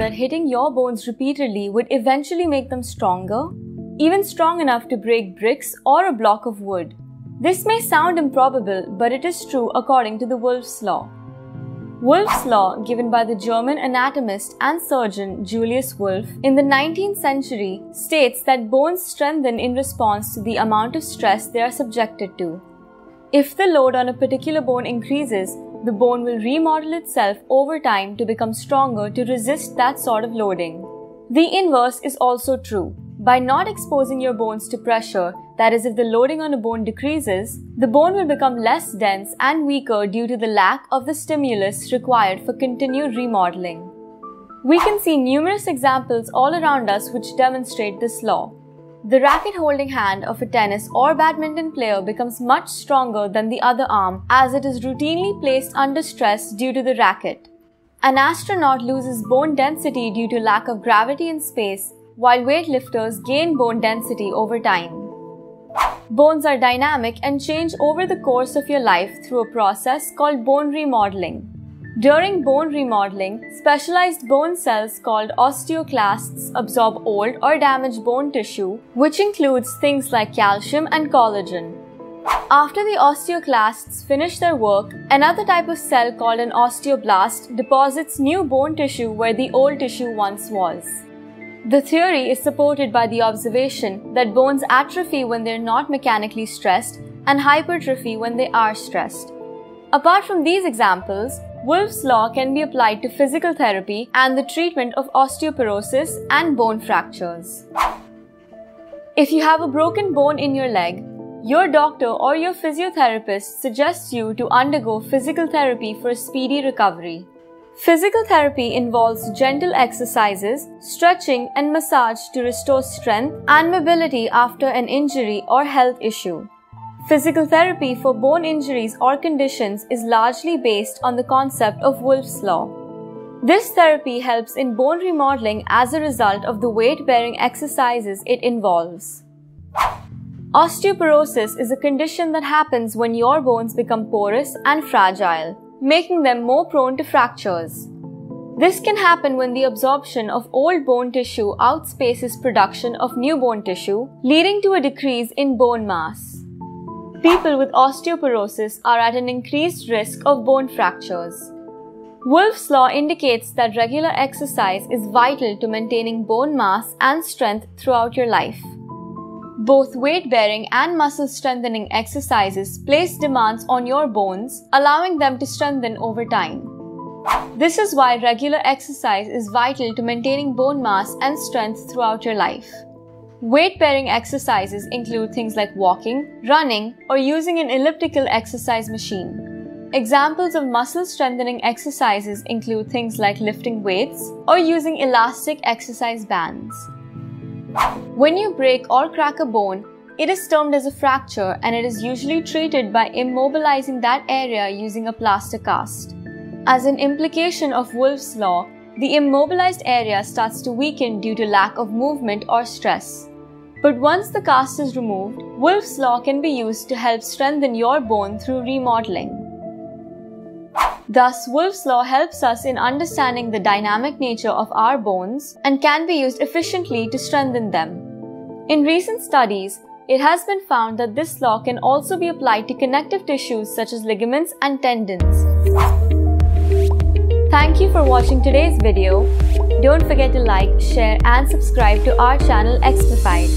that hitting your bones repeatedly would eventually make them stronger, even strong enough to break bricks or a block of wood. This may sound improbable, but it is true according to the Wolff's Law. Wolff's Law, given by the German anatomist and surgeon Julius Wolff in the 19th century, states that bones strengthen in response to the amount of stress they are subjected to. If the load on a particular bone increases, the bone will remodel itself over time to become stronger to resist that sort of loading. The inverse is also true. By not exposing your bones to pressure, that is, if the loading on a bone decreases, the bone will become less dense and weaker due to the lack of the stimulus required for continued remodeling. We can see numerous examples all around us which demonstrate this law. The racket-holding hand of a tennis or badminton player becomes much stronger than the other arm as it is routinely placed under stress due to the racket. An astronaut loses bone density due to lack of gravity in space, while weightlifters gain bone density over time. Bones are dynamic and change over the course of your life through a process called bone remodeling. During bone remodeling, specialized bone cells called osteoclasts absorb old or damaged bone tissue, which includes things like calcium and collagen. After the osteoclasts finish their work, another type of cell called an osteoblast deposits new bone tissue where the old tissue once was. The theory is supported by the observation that bones atrophy when they are not mechanically stressed and hypertrophy when they are stressed. Apart from these examples, Wolff's Law can be applied to physical therapy and the treatment of osteoporosis and bone fractures. If you have a broken bone in your leg, your doctor or your physiotherapist suggests you to undergo physical therapy for a speedy recovery. Physical therapy involves gentle exercises, stretching and massage to restore strength and mobility after an injury or health issue. Physical therapy for bone injuries or conditions is largely based on the concept of Wolff's Law. This therapy helps in bone remodeling as a result of the weight-bearing exercises it involves. Osteoporosis is a condition that happens when your bones become porous and fragile, making them more prone to fractures. This can happen when the absorption of old bone tissue outspaces production of new bone tissue, leading to a decrease in bone mass. People with osteoporosis are at an increased risk of bone fractures. Wolff's Law indicates that regular exercise is vital to maintaining bone mass and strength throughout your life. Both weight-bearing and muscle-strengthening exercises place demands on your bones, allowing them to strengthen over time. This is why regular exercise is vital to maintaining bone mass and strength throughout your life. Weight-bearing exercises include things like walking, running, or using an elliptical exercise machine. Examples of muscle-strengthening exercises include things like lifting weights or using elastic exercise bands. When you break or crack a bone, it is termed as a fracture and it is usually treated by immobilizing that area using a plaster cast. As an implication of Wolff's Law, the immobilized area starts to weaken due to lack of movement or stress. But once the cast is removed, Wolff's Law can be used to help strengthen your bone through remodeling. Thus, Wolff's Law helps us in understanding the dynamic nature of our bones and can be used efficiently to strengthen them. In recent studies, it has been found that this law can also be applied to connective tissues such as ligaments and tendons. Thank you for watching today's video. Don't forget to like, share, and subscribe to our channel Explified.